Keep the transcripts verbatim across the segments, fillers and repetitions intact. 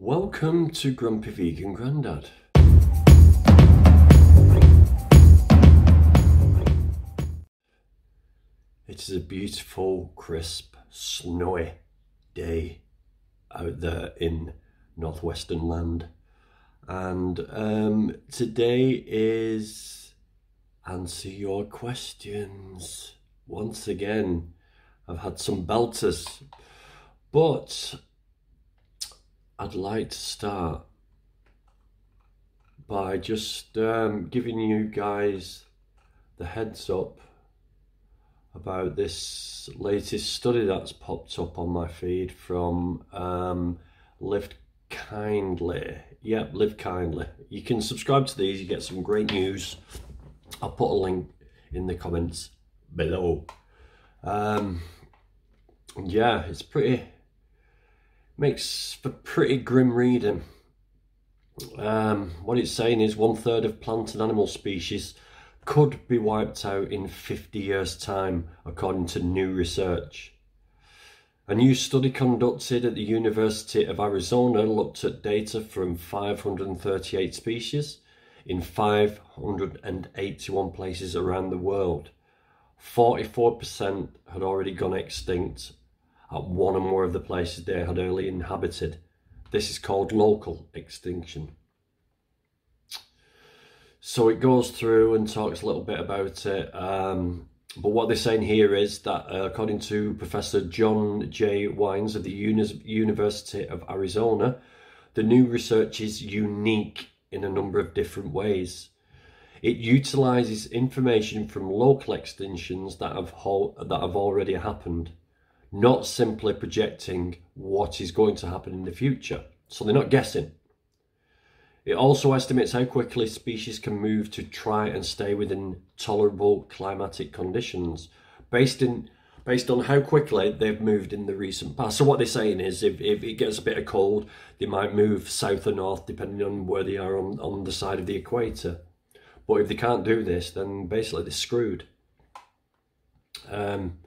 Welcome to Grumpy Vegan Grandad. It is a beautiful, crisp, snowy day out there in northwestern land, and um, today is answer your questions. Once again, I've had some belters, but I'd like to start by just um, giving you guys the heads up about this latest study that's popped up on my feed from um, Live Kindly. Yep, Live Kindly. You can subscribe to these, you get some great news. I'll put a link in the comments below. Um, yeah, it's pretty... makes for pretty grim reading. Um, what it's saying is one third of plant and animal species could be wiped out in fifty years time, according to new research. A new study conducted at the University of Arizona looked at data from five hundred thirty-eight species in five hundred eighty-one places around the world. forty-four percent had already gone extinct at one or more of the places they had early inhabited. This is called local extinction. So it goes through and talks a little bit about it. Um, but what they're saying here is that uh, according to Professor John J. Wines of the Uni- University of Arizona, the new research is unique in a number of different ways. It utilizes information from local extinctions that have, ho- that have already happened, not simply projecting what is going to happen in the future. So they're not guessing. It also estimates how quickly species can move to try and stay within tolerable climatic conditions, based in based on how quickly they've moved in the recent past. So what they're saying is if, if it gets a bit of cold, they might move south or north, depending on where they are on, on the side of the equator. But if they can't do this, then basically they're screwed. Um,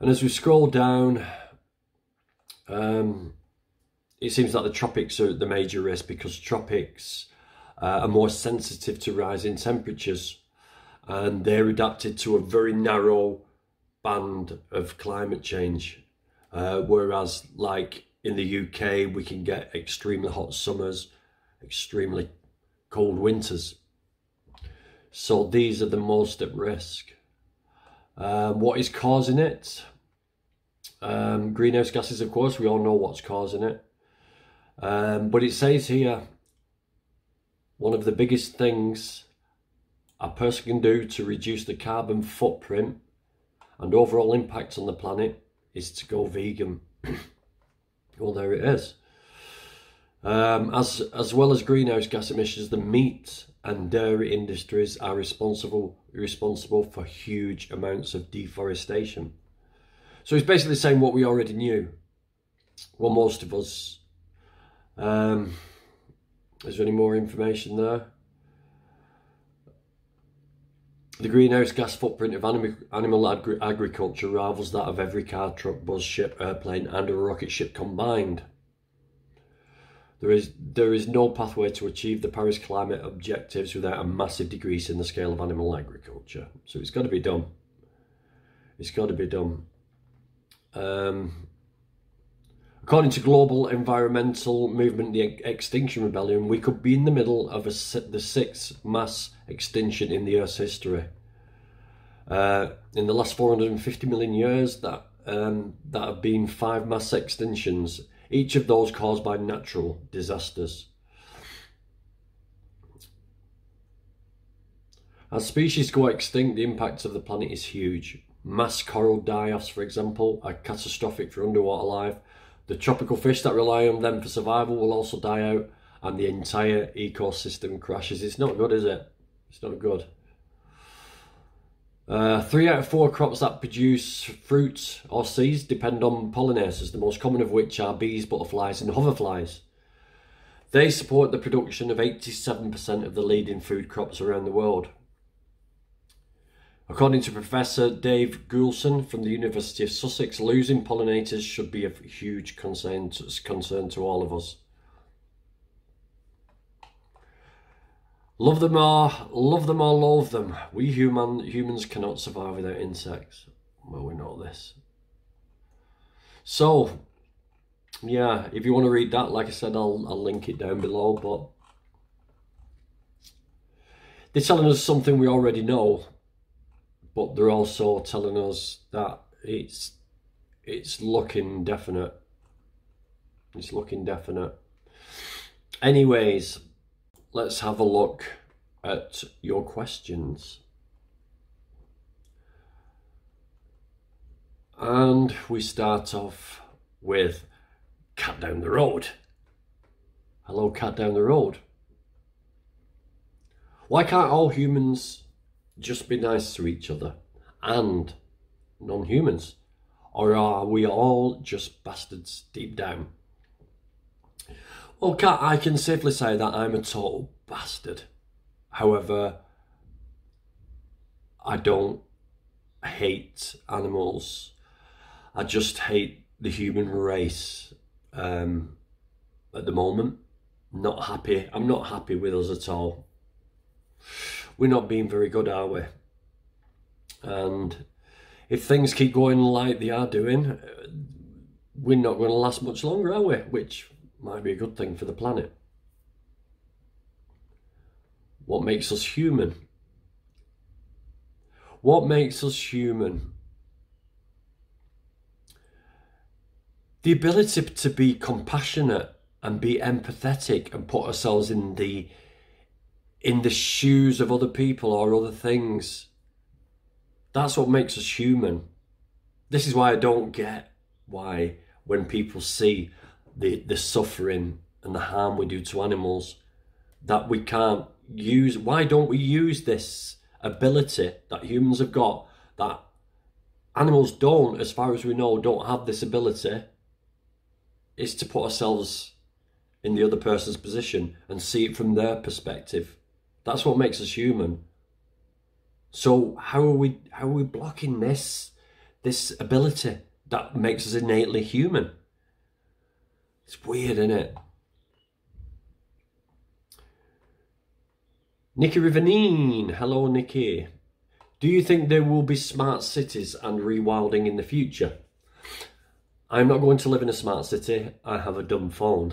And as we scroll down, um, it seems that the tropics are the major risk because tropics uh, are more sensitive to rising temperatures, and they're adapted to a very narrow band of climate change. Uh, whereas like in the U K, we can get extremely hot summers, extremely cold winters. So these are the most at risk. Um, what is causing it? Um, greenhouse gases, of course, we all know what's causing it. Um, but it says here, one of the biggest things a person can do to reduce the carbon footprint and overall impact on the planet is to go vegan. Well, there it is. Um, as, as well as greenhouse gas emissions, the meat and dairy industries are responsible responsible for huge amounts of deforestation. So it's basically saying what we already knew. Well, most of us. Um, is there any more information there? The greenhouse gas footprint of anim animal agri agriculture rivals that of every car, truck, bus, ship, airplane and a rocket ship combined. There is, there is no pathway to achieve the Paris climate objectives without a massive decrease in the scale of animal agriculture. So it's got to be done. It's got to be done. Um, according to global environmental movement, the Extinction Rebellion, we could be in the middle of a, the sixth mass extinction in the Earth's history. Uh, in the last four hundred fifty million years, that, um, that have been five mass extinctions, each of those caused by natural disasters. As species go extinct, the impact of the planet is huge. Mass coral die-offs, for example, are catastrophic for underwater life. The tropical fish that rely on them for survival will also die out, and the entire ecosystem crashes. It's not good, is it? It's not good. Uh, three out of four crops that produce fruit or seeds depend on pollinators, the most common of which are bees, butterflies and hoverflies. They support the production of eighty-seven percent of the leading food crops around the world. According to Professor Dave Goulson from the University of Sussex, losing pollinators should be of huge concern to, concern to all of us. Love them or love them or loathe them. We human humans cannot survive without insects. Well, we know this. So, yeah, if you want to read that, like I said, I'll, I'll link it down below. But they're telling us something we already know, but they're also telling us that it's it's looking definite. It's looking definite. Anyways, let's have a look at your questions. And we start off with Cat Down the Road. Hello, Cat Down the Road. Why can't all humans just be nice to each other and non-humans? Or are we all just bastards deep down? Well, Cat, I can safely say that I'm a total bastard. However, I don't hate animals. I just hate the human race um, at the moment. Not happy. I'm not happy with us at all. We're not being very good, are we? And if things keep going like they are doing, we're not going to last much longer, are we? Which might be a good thing for the planet. What makes us human? What makes us human? The ability to be compassionate and be empathetic and put ourselves in the in the shoes of other people or other things. That's what makes us human. This is why I don't get why when people see the the suffering and the harm we do to animals, that we can't use. Why don't we use this ability that humans have got, that animals don't, as far as we know, don't have this ability, is to put ourselves in the other person's position and see it from their perspective. That's what makes us human. So how are we how are we blocking this this ability that makes us innately human? It's weird, isn't it? Nikki Rivanine. Hello, Nikki. Do you think there will be smart cities and rewilding in the future? I'm not going to live in a smart city. I have a dumb phone.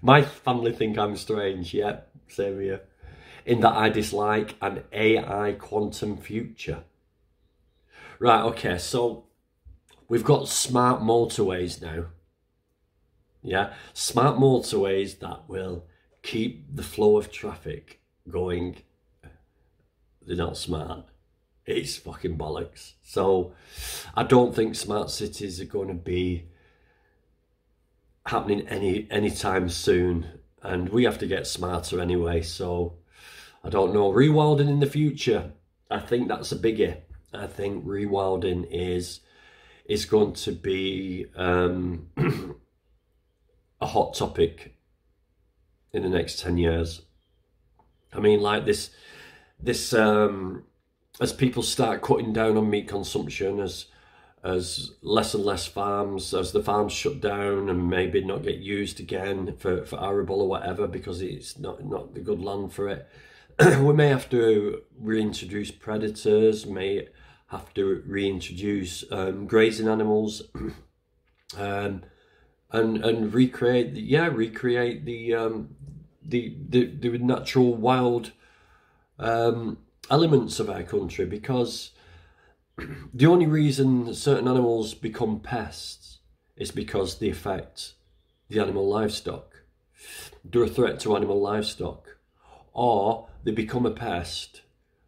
My family think I'm strange. Yeah, same here. In that I dislike an A I quantum future. Right, okay, so we've got smart motorways now. Yeah, smart motorways that will keep the flow of traffic going. They're not smart. It's fucking bollocks. So I don't think smart cities are going to be happening any anytime soon. And we have to get smarter anyway. So I don't know. Rewilding in the future. I think that's a biggie. I think rewilding is... it's going to be um, a hot topic in the next ten years. I mean, like this, this um, as people start cutting down on meat consumption, as as less and less farms, as the farms shut down and maybe not get used again for, for arable or whatever, because it's not, not the good land for it. We may have to reintroduce predators, may have to reintroduce um, grazing animals, um, and and recreate the, yeah recreate the um, the, the the natural wild um, elements of our country, because the only reason certain animals become pests is because they affect the animal livestock. They're a threat to animal livestock, or they become a pest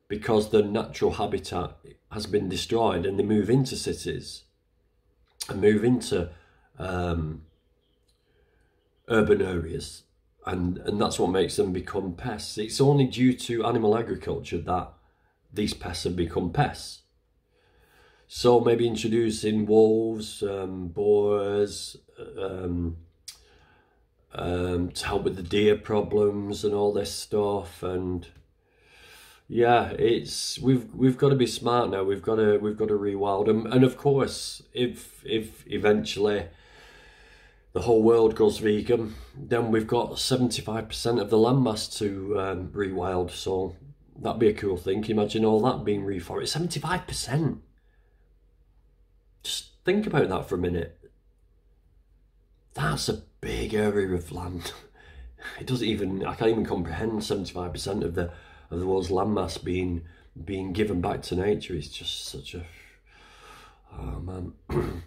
because their natural habitat has been destroyed and they move into cities and move into um, urban areas, and, and that's what makes them become pests. It's only due to animal agriculture that these pests have become pests. So maybe introducing wolves, um, boars, um, um, to help with the deer problems and all this stuff. And yeah, it's we've we've got to be smart now. We've got to we've got to rewild them, and, and of course, if if eventually the whole world goes vegan, then we've got seventy-five percent of the landmass to um, rewild. So that'd be a cool thing. Imagine all that being reforested. seventy-five percent. Just think about that for a minute. That's a big area of land. It doesn't even, I can't even comprehend seventy-five percent of the of the world's landmass being being given back to nature. It's just such a, oh man.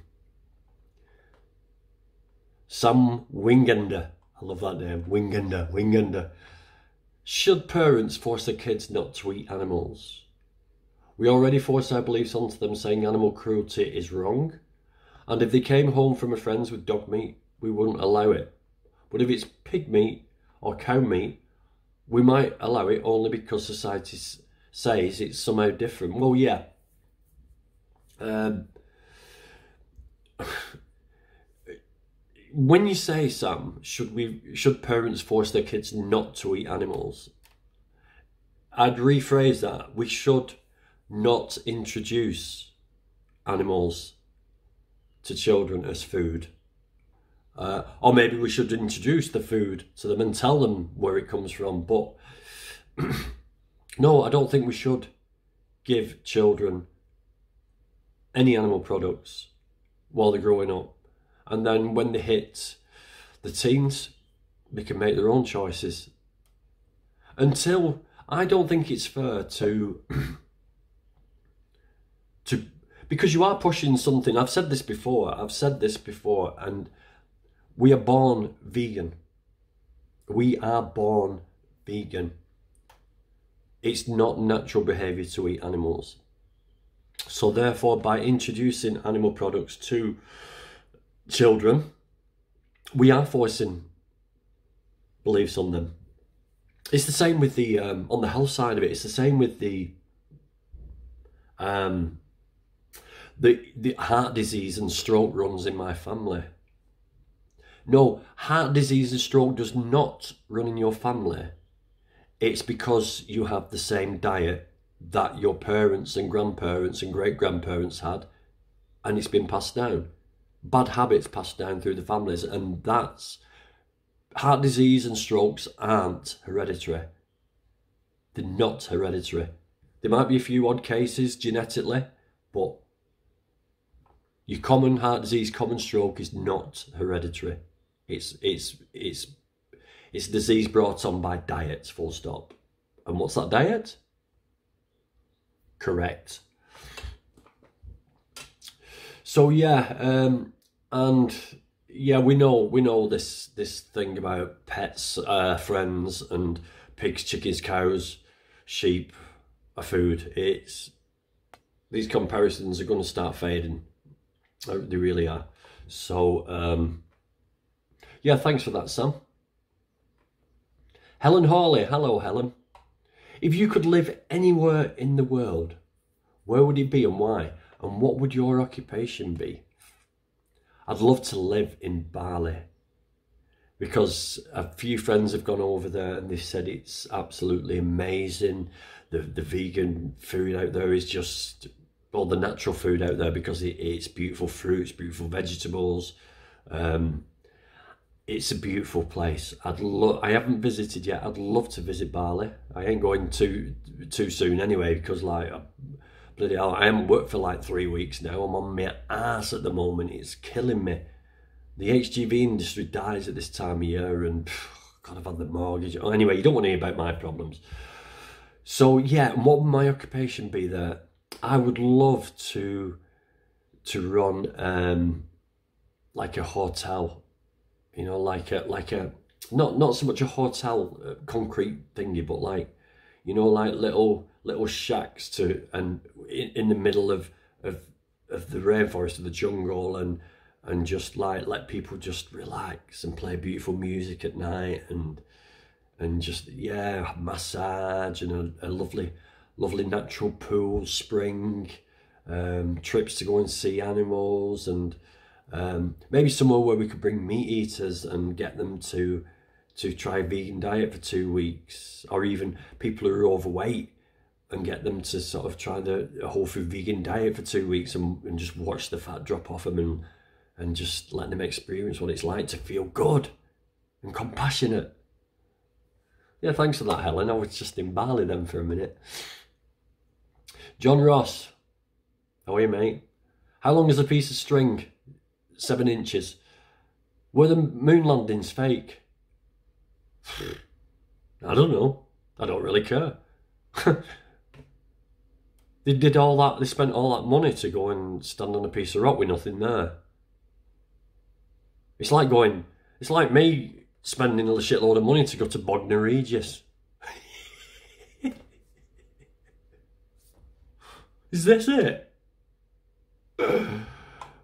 Sam Wingender, I love that name, Wingender, Wingender. Should parents force their kids not to eat animals? We already force our beliefs onto them, saying animal cruelty is wrong. And if they came home from a friend's with dog meat, we wouldn't allow it. But if it's pig meat or cow meat, we might allow it only because society says it's somehow different. Well, yeah. Um... When you say, Sam, should we should parents force their kids not to eat animals? I'd rephrase that. We should not introduce animals to children as food. Uh, or maybe we should introduce the food to them and tell them where it comes from. But no, I don't think we should give children any animal products while they're growing up. And then when they hit the teens, they can make their own choices. Until, I don't think it's fair to, to, because you are pushing something. I've said this before, I've said this before, and we are born vegan. We are born vegan. It's not natural behaviour to eat animals. So therefore, by introducing animal products to children, we are forcing beliefs on them. It's the same with the um, on the health side of it. It's the same with the um, the the heart disease and stroke runs in my family. No, heart disease and stroke does not run in your family. It's because you have the same diet that your parents and grandparents and great grandparents had, and it's been passed down. Bad habits passed down through the families, and that's heart disease and strokes aren't hereditary. They're not hereditary. There might be a few odd cases genetically, but your common heart disease, common stroke is not hereditary. It's it's it's it's a disease brought on by diet, full stop. And what's that diet? Correct. So yeah, um, and yeah, we know we know this this thing about pets, uh, friends, and pigs, chickens, cows, sheep are food. It's these comparisons are going to start fading. They really are. So um, yeah, thanks for that, Sam. Helen Hawley, hello Helen. If you could live anywhere in the world, where would it be and why? And what would your occupation be? I'd love to live in Bali because a few friends have gone over there and they've said it's absolutely amazing. The, the vegan food out there is just, all the natural food out there, because it, it's beautiful fruits, beautiful vegetables. Um, it's a beautiful place. I'd lo- I haven't visited yet. I'd love to visit Bali. I ain't going too, too soon anyway, because like, I, I haven't worked for like three weeks now. I'm on my ass at the moment. It's killing me. The H G V industry dies at this time of year, and phew, God, I've had the mortgage. Oh, anyway, you don't want to hear about my problems. So yeah, what would my occupation be there? I would love to to run um, like a hotel, you know, like a like a not not so much a hotel uh, concrete thingy, but like, you know, like little. little shacks to and in, in the middle of, of of the rainforest, of the jungle, and and just like let people just relax and play beautiful music at night, and and just yeah massage and a, a lovely lovely natural pool, spring, um trips to go and see animals, and um maybe somewhere where we could bring meat eaters and get them to to try a vegan diet for two weeks, or even people who are overweight, and get them to sort of try the whole food vegan diet for two weeks and, and just watch the fat drop off them, and and just letting them experience what it's like to feel good and compassionate. Yeah, thanks for that, Helen. I was just in Bali then for a minute. John Ross. How are you, mate? How long is a piece of string? Seven inches. Were the moon landings fake? I don't know. I don't really care. They did all that, they spent all that money to go and stand on a piece of rock with nothing there. It's like going, it's like me spending a shitload of money to go to Bognor Regis. Is this it?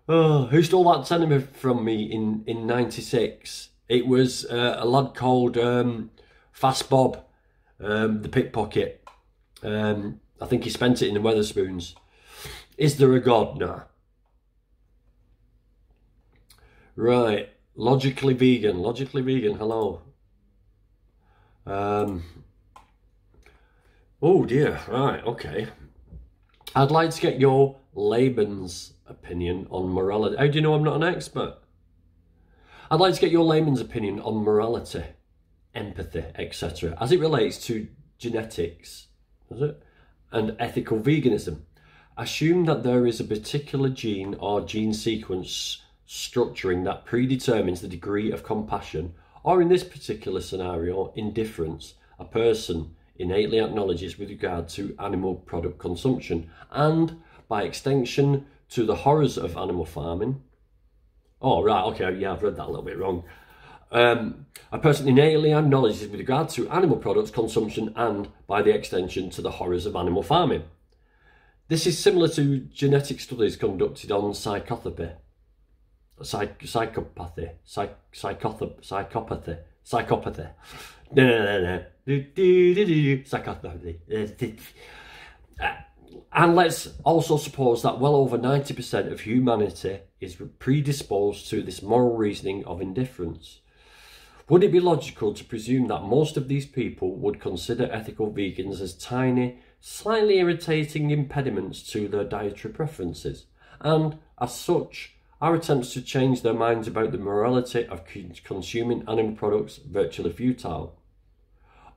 Oh, who stole that tenner from me in, in ninety-six? It was uh, a lad called um, Fast Bob, um, the pickpocket. Um, I think he spent it in the Wetherspoons. Is there a God? Nah. Right. Logically vegan. Logically vegan. Hello. Um. Oh dear. Right. Okay. I'd like to get your layman's opinion on morality. How do you know I'm not an expert? I'd like to get your layman's opinion on morality, empathy, et cetera as it relates to genetics, is it? And ethical veganism. Assume that there is a particular gene or gene sequence structuring that predetermines the degree of compassion, or in this particular scenario, indifference, a person innately acknowledges with regard to animal product consumption, and by extension to the horrors of animal farming. Oh, right, okay, yeah, I've read that a little bit wrong. Um, a person innately acknowledges with regard to animal products consumption and, by the extension, to the horrors of animal farming. This is similar to genetic studies conducted on psychopathy, Psych psychopathy, Psych psychoth psychopathy, psychopathy, no, no, no, no, do, do, do, do, psychopathy. Uh, and let's also suppose that well over ninety percent of humanity is predisposed to this moral reasoning of indifference. Would it be logical to presume that most of these people would consider ethical vegans as tiny, slightly irritating impediments to their dietary preferences, and, as such, our attempts to change their minds about the morality of consuming animal products virtually futile?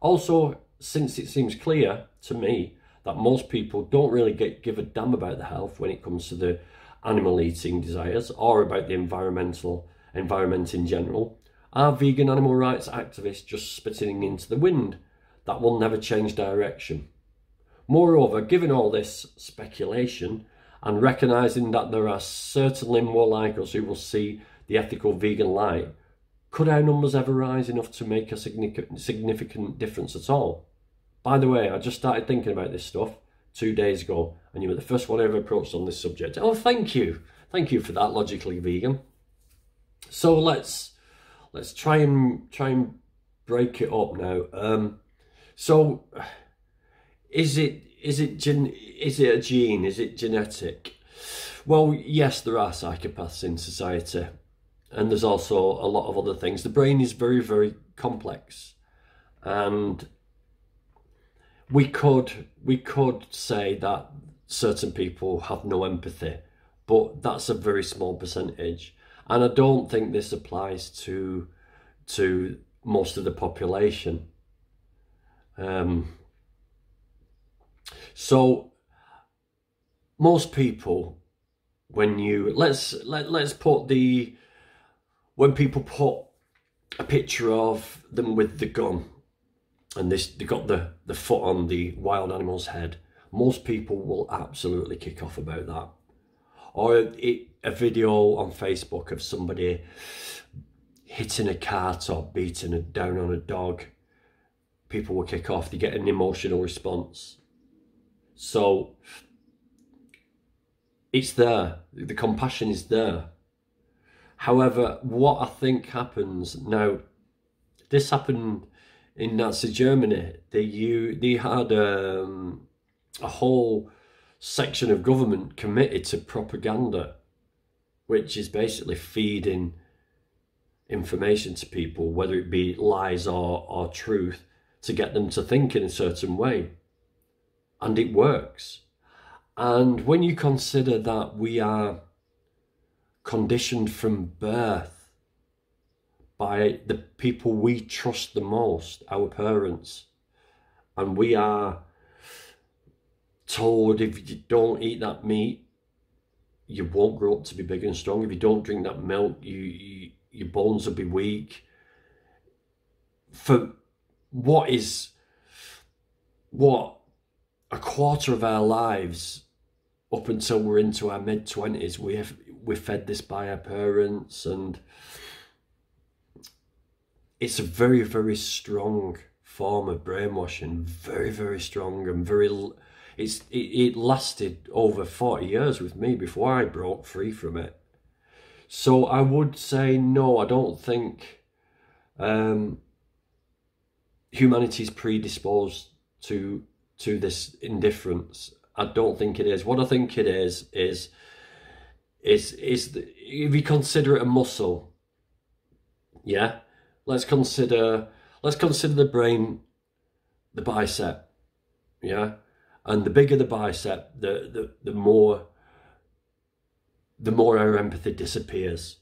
Also, since it seems clear to me that most people don't really get, give a damn about the health when it comes to the animal eating desires, or about the environmental environment in general, are vegan animal rights activists just spitting into the wind that will never change direction? Moreover, given all this speculation and recognising that there are certainly more like us who will see the ethical vegan light, could our numbers ever rise enough to make a significant difference at all? By the way, I just started thinking about this stuff two days ago, and you were the first one I ever approached on this subject. Oh, thank you. Thank you for that, Logically Vegan. So let's let's try and try and break it up now. Um, so is it is it gen is it a gene? Is it genetic? Well, yes, there are psychopaths in society, and there's also a lot of other things. The brain is very, very complex, and we could we could say that certain people have no empathy, but that's a very small percentage, and I don't think this applies to to most of the population. Um, so most people, when you let's let let's put the when people put a picture of them with the gun, and this, they got the, the foot on the wild animal's head, most people will absolutely kick off about that. Or it, a video on Facebook of somebody hitting a cart or beating a, down on a dog, people will kick off. They get an emotional response. So it's there. The compassion is there. However, what I think happens now, this happened in Nazi Germany. They you they had um, a whole section of government committed to propaganda, which is basically feeding information to people, whether it be lies or, or truth, to get them to think in a certain way. And it works. And when you consider that we are conditioned from birth by the people we trust the most, our parents. And we are told if you don't eat that meat, you won't grow up to be big and strong. If you don't drink that milk, you, you your bones will be weak. For what is, what, a quarter of our lives up until we're into our mid twenties, we have, we're fed this by our parents, and it's a very, very strong form of brainwashing, very, very strong and very, it's, it, it lasted over forty years with me before I broke free from it. So I would say, no, I don't think um, humanity is predisposed to, to this indifference. I don't think it is. What I think it is, is, is, is the, if you consider it a muscle, yeah, let's consider, let's consider the brain, the bicep, yeah, and the bigger the bicep, the, the, the more, the more our empathy disappears.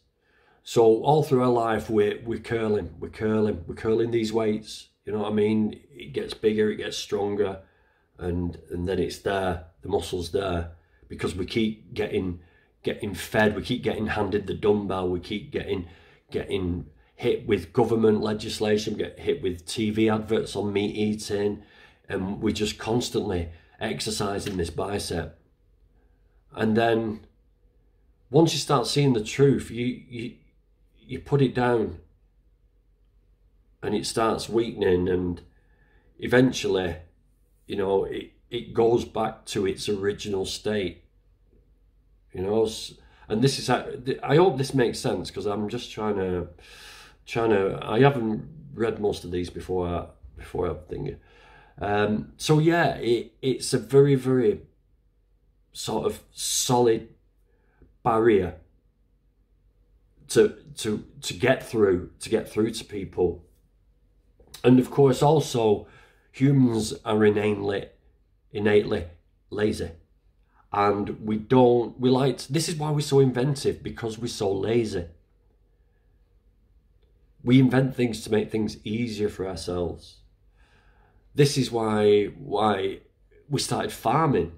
So all through our life, we're, we're curling, we're curling, we're curling these weights. You know what I mean? It gets bigger, it gets stronger, and and then it's there, the muscle's there, because we keep getting getting fed, we keep getting handed the dumbbell, we keep getting getting hit with government legislation, we get hit with T V adverts on meat eating, and we're just constantly exercising this bicep. And then once you start seeing the truth, you you you put it down. And it starts weakening, and eventually, you know, it, it goes back to its original state, you know. And this is, I hope this makes sense, because I'm just trying to, trying to, I haven't read most of these before, I, before I'm thinking. Um, so yeah, it, it's a very, very sort of solid barrier to, to, to get through, to get through to people. And of course, also, humans are innately, innately lazy, and we don't, we like, to, this is why we're so inventive, because we're so lazy. We invent things to make things easier for ourselves. This is why, why we started farming.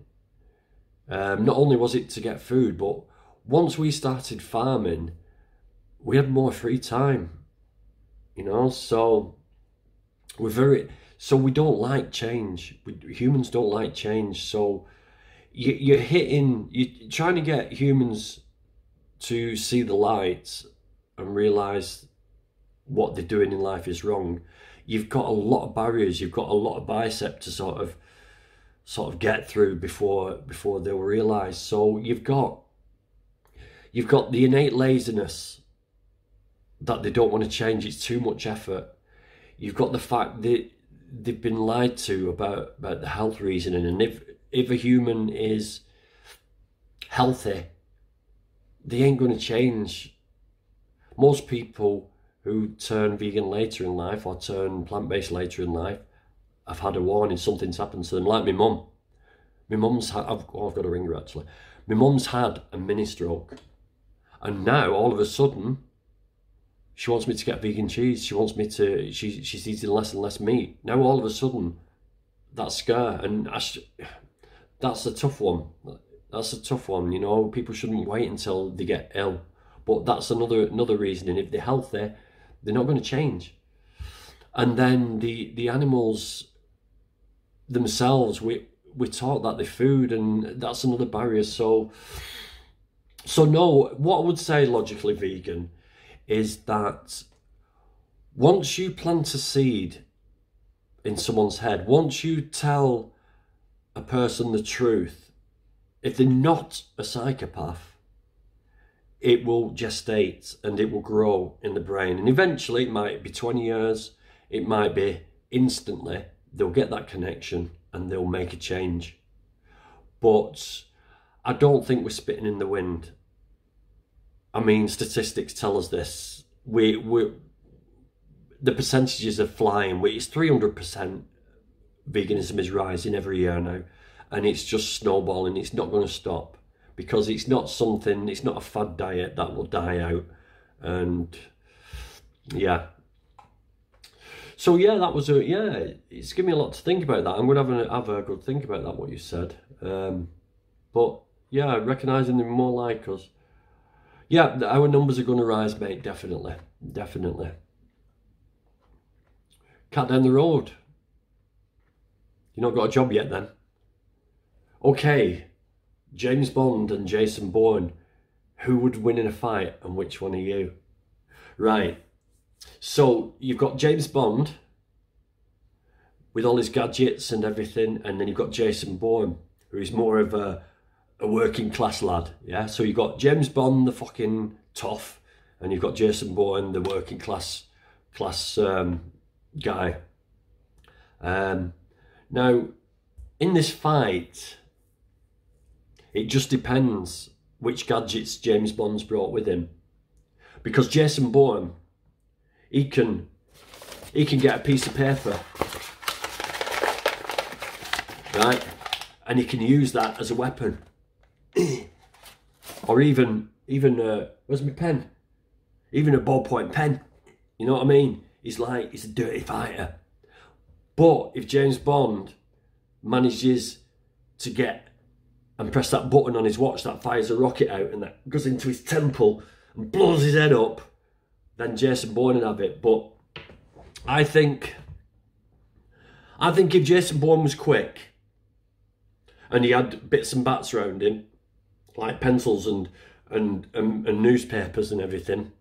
Um, not only was it to get food, but once we started farming, we had more free time, you know, so... We're very, so we don't like change. We, humans don't like change. So you, you're hitting, you're trying to get humans to see the light and realize what they're doing in life is wrong. You've got a lot of barriers. You've got a lot of bicep to sort of, sort of get through before, before they'll realize. So you've got, you've got the innate laziness that they don't want to change. It's too much effort. You've got the fact that they've been lied to about, about the health reasoning. And if, if a human is healthy, they ain't going to change. Most people who turn vegan later in life or turn plant-based later in life have had a warning, something's happened to them. Like my mum. My mum's had, I've, oh, I've got a ringer actually. My mum's had a mini stroke. And now, all of a sudden, she wants me to get vegan cheese. She wants me to, she, she's eating less and less meat. Now all of a sudden, that's scare. And that's, that's a tough one. That's a tough one, you know. People shouldn't wait until they get ill. But that's another another reasoning. If they're healthy, they're not going to change. And then the, the animals themselves, we, we're taught that they're food, and that's another barrier. So, so no, what I would say logically vegan is that once you plant a seed in someone's head, once you tell a person the truth, if they're not a psychopath, it will gestate and it will grow in the brain. And eventually it might be twenty years, it might be instantly, they'll get that connection and they'll make a change. But I don't think we're spitting in the wind. I mean, statistics tell us this. We, we, the percentages are flying. It's three hundred percent veganism is rising every year now, and it's just snowballing. It's not going to stop. because it's not something, it's not a fad diet that will die out. And yeah, so yeah, that was a, yeah, it's given me a lot to think about that. I'm gonna have a, have a good think about that, what you said. Um, but yeah, recognising them more like us. Yeah, our numbers are gonna rise, mate, definitely, definitely. Cat down the road. You not got a job yet then? Okay, James Bond and Jason Bourne. Who would win in a fight and which one are you? Right, so you've got James Bond with all his gadgets and everything, and then you've got Jason Bourne, who is more of a, a working class lad, yeah? So you've got James Bond, the fucking toff, and you've got Jason Bourne, the working class class um, guy. Um, now, in this fight, it just depends which gadgets James Bond's brought with him. Because Jason Bourne, he can, he can get a piece of paper, right? And he can use that as a weapon. Or even, even a, where's my pen? Even a ballpoint pen, you know what I mean? He's like, he's a dirty fighter. But if James Bond manages to get and press that button on his watch that fires a rocket out and that goes into his temple and blows his head up, then Jason Bourne would have it. But I think, I think if Jason Bourne was quick and he had bits and bats around him, like pencils and, and, and, and newspapers and everything,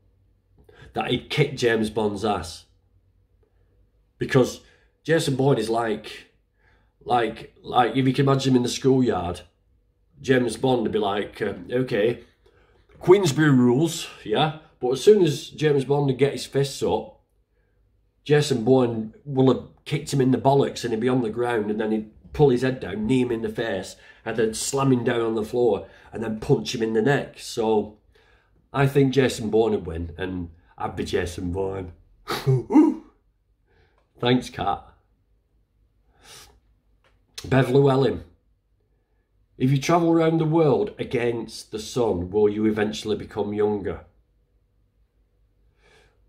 that he'd kick James Bond's ass. Because Jason Bourne is like, like, like if you can imagine him in the schoolyard, James Bond would be like, um, okay, Queensbury rules, yeah? But as soon as James Bond would get his fists up, Jason Bourne will have kicked him in the bollocks and he'd be on the ground, and then he'd pull his head down, knee him in the face, and then slam him down on the floor and then punch him in the neck. So I think Jason Bourne would win, and I'd be Jason Bourne. Thanks, Kat. Bev Llewellyn. If you travel around the world against the sun, will you eventually become younger?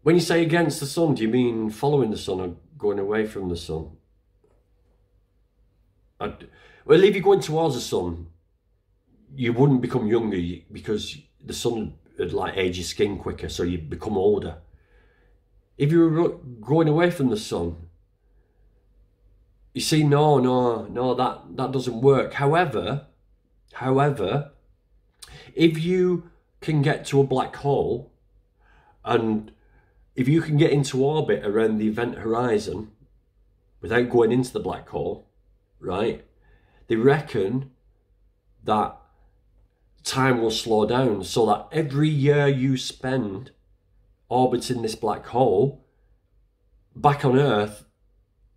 When you say against the sun, do you mean following the sun or going away from the sun? I'd, well, if you're going towards the sun, you wouldn't become younger because the sun would like age your skin quicker, so you'd become older. If you were going away from the sun, you see, no, no, no, that, that doesn't work. However, However, if you can get to a black hole and if you can get into orbit around the event horizon without going into the black hole, right, they reckon that time will slow down so that every year you spend orbiting this black hole, back on Earth,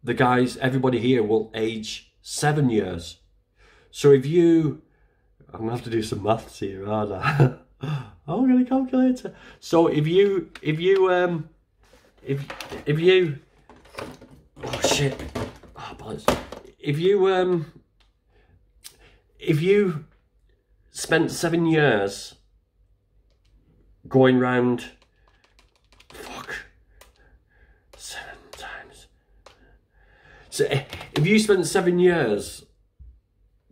the guys, everybody here will age seven years. So if you, I'm gonna have to do some maths here, aren't I? I'm gonna calculate it. So if you, if you, um, if if you, oh shit, oh, balance. If you, um, if you spent seven years going round, fuck, seven times. So if you spent seven years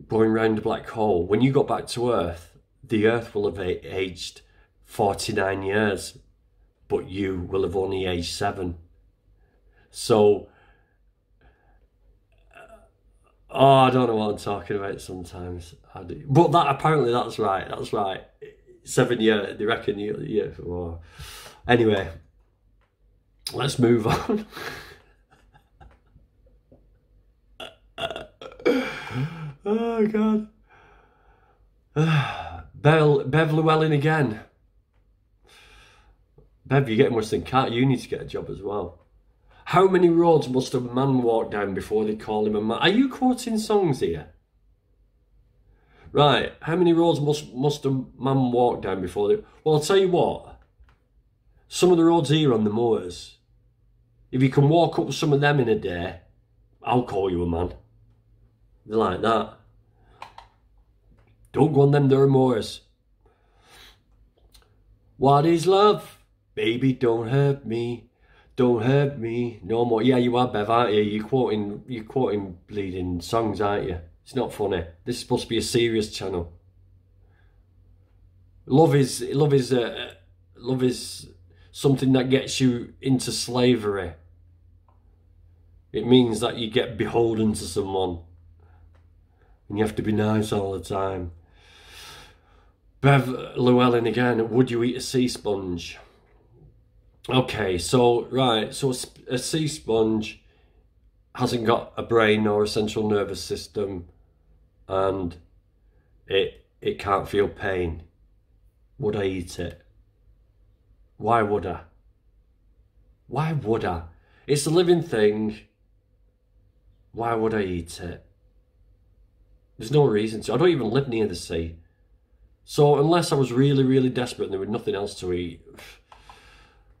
going round a black hole, when you got back to Earth, the Earth will have aged forty-nine years, but you will have only aged seven. So, oh, I don't know what I'm talking about sometimes. I do. But that apparently that's right, that's right. Seven years, they reckon you, yeah. Well, anyway, let's move on. Oh, God. Uh, Bev, Bev Llewellyn again. Bev, you're getting worse than Cat. You need to get a job as well. How many roads must a man walk down before they call him a man? Are you quoting songs here? Right. How many roads must, must a man walk down before they... Well, I'll tell you what. Some of the roads here on the moors, if you can walk up some of them in a day, I'll call you a man. They're like that. Don't go on them there moors. What is love? Baby, don't hurt me. Don't hurt me no more. Yeah, you are, Bev, aren't you? You're quoting, you're quoting bleeding songs, aren't you? It's not funny. This is supposed to be a serious channel. Love is, love is, uh, love is something that gets you into slavery. It means that you get beholden to someone. And you have to be nice all the time. Bev Llewellyn again, would you eat a sea sponge? Okay, so, right, so a sea sponge hasn't got a brain or a central nervous system, and it it can't feel pain. Would I eat it? Why would I? Why would I? It's a living thing. Why would I eat it? There's no reason to. I don't even live near the sea. So unless I was really, really desperate and there was nothing else to eat,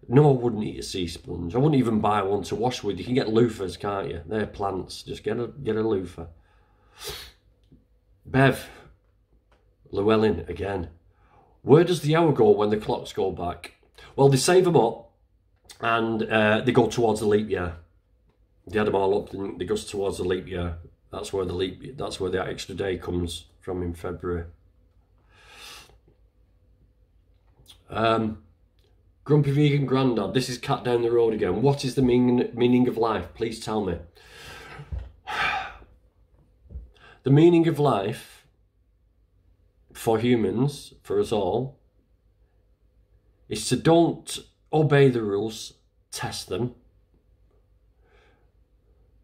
no, I wouldn't eat a sea sponge. I wouldn't even buy one to wash with. You can get loofahs, can't you? They're plants. Just get a get a loofah. Bev Llewellyn again. Where does the hour go when the clocks go back? Well, they save them up and uh, they go towards the leap year. They add them all up and they go towards the leap year. That's where the leap. That's where that extra day comes from in February. Um. Grumpy Vegan Grandad, this is Cat Down the Road again. What is the meaning, meaning of life? Please tell me. The meaning of life for humans, for us all, is to don't obey the rules, test them,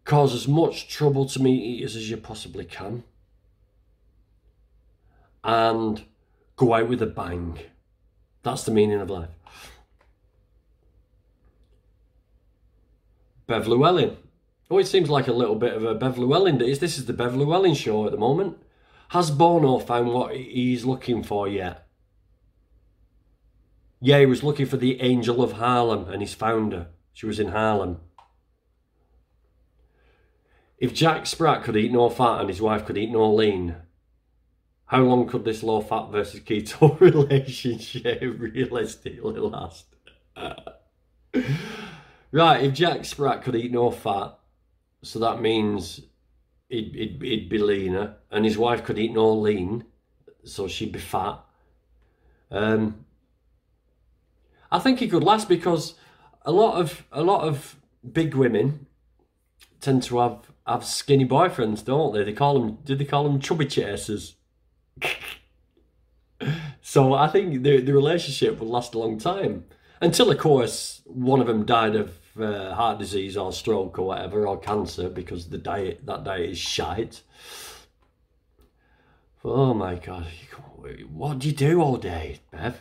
cause as much trouble to meat eaters as you possibly can, and go out with a bang. That's the meaning of life. Bev Llewellyn. Oh, it seems like a little bit of a Bev Llewellyn. This is the Bev Llewellyn show at the moment. Has Bono found what he's looking for yet? Yeah, he was looking for the Angel of Harlem and his founder. She was in Harlem. If Jack Sprat could eat no fat and his wife could eat no lean, how long could this low fat versus keto relationship realistically last? Right, if Jack Sprat could eat no fat, so that means he'd, he'd, he'd be leaner, and his wife could eat no lean, so she'd be fat. Um, I think he could last because a lot of a lot of big women tend to have have skinny boyfriends, don't they? They call them. Do they call them chubby chasers? So I think the the relationship would last a long time. Until, of course, one of them died of uh, heart disease or stroke or whatever, or cancer, because the diet that diet is shite. Oh, my God. What do you do all day, Bev?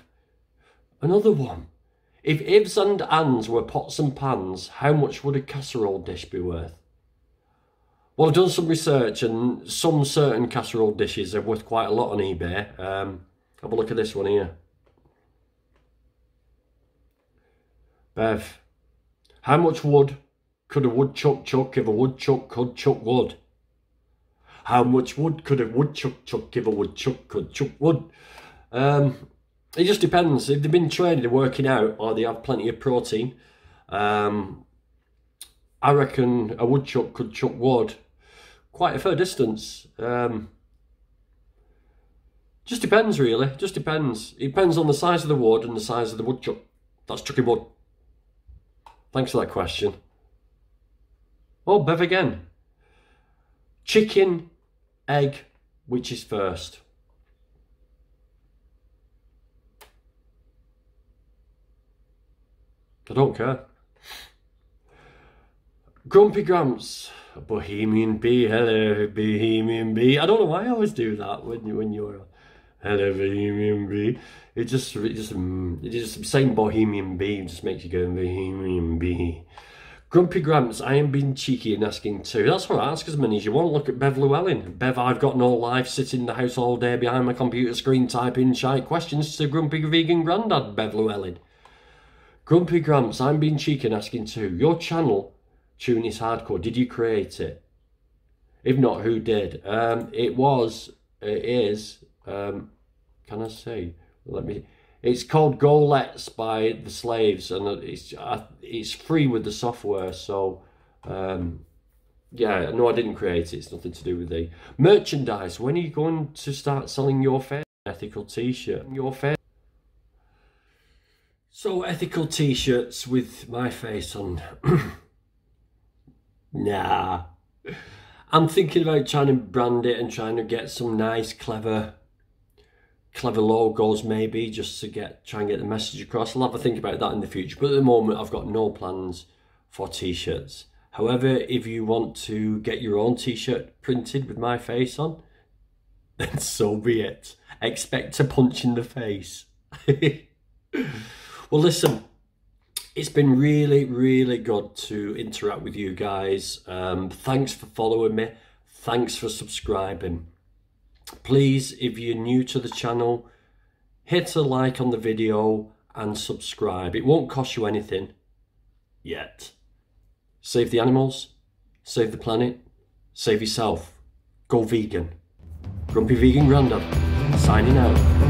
Another one. If Ibs and Ands were pots and pans, how much would a casserole dish be worth? Well, I've done some research, and some certain casserole dishes are worth quite a lot on eBay. Um, have a look at this one here. Bev, how much wood could a woodchuck chuck if a woodchuck could chuck wood? How much wood could a woodchuck chuck if a woodchuck could chuck wood? Um, it just depends. If they've been trained in working out or they have plenty of protein, um, I reckon a woodchuck could chuck wood quite a fair distance. Um, just depends, really. Just depends. It depends on the size of the wood and the size of the woodchuck. That's chucking wood. Thanks for that question. Oh, Bev again. Chicken, egg, which is first? I don't care. Grumpy Gramps. Bohemian Bee, hello, Bohemian Bee. I don't know why I always do that when, you, when you're... Hello, Bohemian Bee. It just, it just, it just saying Bohemian Bee just makes you go Bohemian Bee. Grumpy Gramps, I am being cheeky and asking two. That's all right, ask as many as you want. Look at Bev Llewellyn. Bev, I've got no life, sitting in the house all day behind my computer screen typing shite questions to Grumpy Vegan Grandad, Bev Llewellyn. Grumpy Gramps, I'm being cheeky and asking two. Your channel, Tune Is Hardcore, did you create it? If not, who did? Um, it was, it is... Um, can I see? Let me. It's called Go Let's by the Slaves, and it's it's free with the software. So um, yeah, no, I didn't create it. It's nothing to do with the merchandise. When are you going to start selling your fair ethical T-shirt? Your fair. So ethical T-shirts with my face on. Nah, I'm thinking about trying to brand it and trying to get some nice, clever, clever logos maybe, just to get try and get the message across. I'll have a think about that in the future, but at the moment I've got no plans for T-shirts. However, if you want to get your own T-shirt printed with my face on, then so be it. Expect a punch in the face. Well, listen, it's been really, really good to interact with you guys. Um, thanks for following me. Thanks for subscribing. Please, if you're new to the channel, hit a like on the video and subscribe. It won't cost you anything yet. Save the animals, save the planet, save yourself. Go vegan. Grumpy Vegan Grandad, signing out.